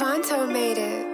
Avanto made it.